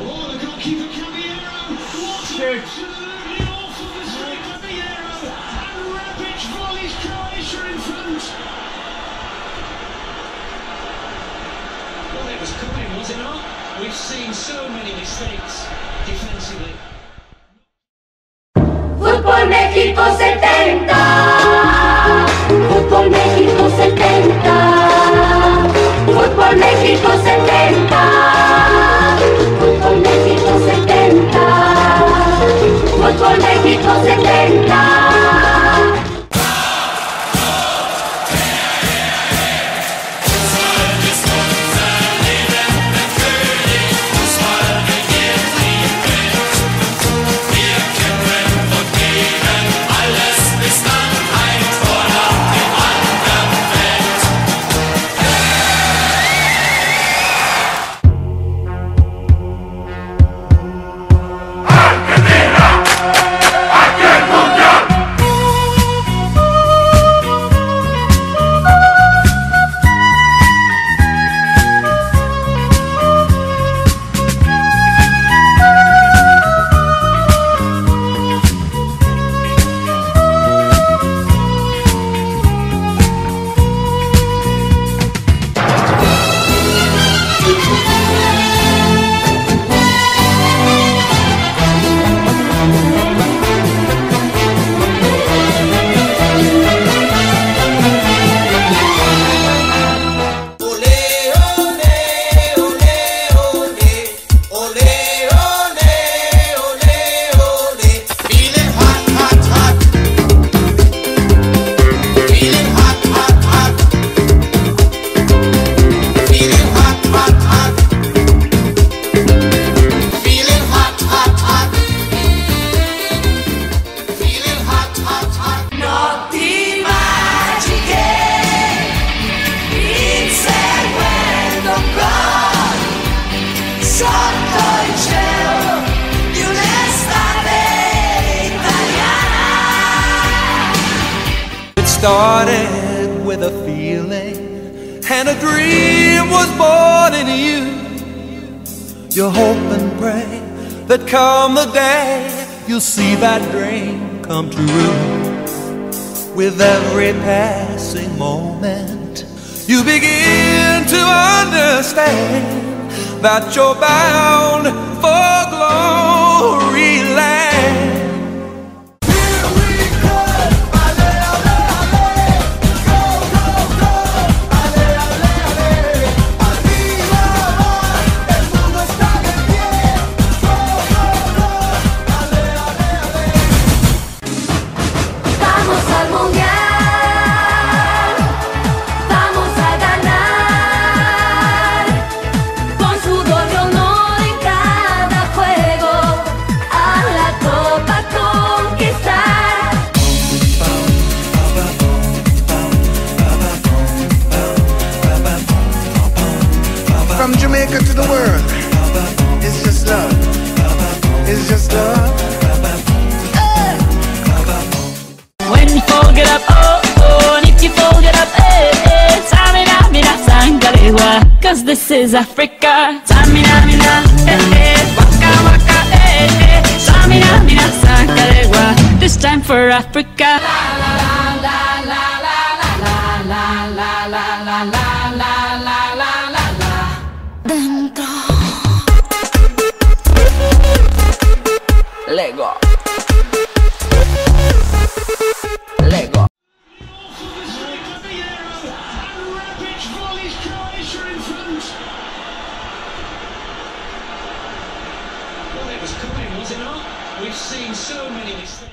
Oh, the goalkeeper Caballero. What an absolutely awful mistake, Caballero. And Rebic volleys Croatia in front. Well, it was coming, was it not? We've seen so many mistakes defensively. Fútbol México 70. Fútbol México 70. Fútbol México 70. Fútbol México 70. Started with a feeling, and a dream was born in you. You hope and pray that come the day you'll see that dream come true. With every passing moment, you begin to understand that you're bound for glory land. From Jamaica to the world, it's just love, it's just love. Hey! When you fall, get up, oh, oh, and if you fall, get up, eh, eh. Tamina, mina, sangalewa, cause this is Africa. Tamina, mina, eh, eh, waka, waka, eh, eh. Tamina, mina, sangalewa, this time for Africa. Lego. Lego. Well, it was coming, was it not? We've seen so many mistakes.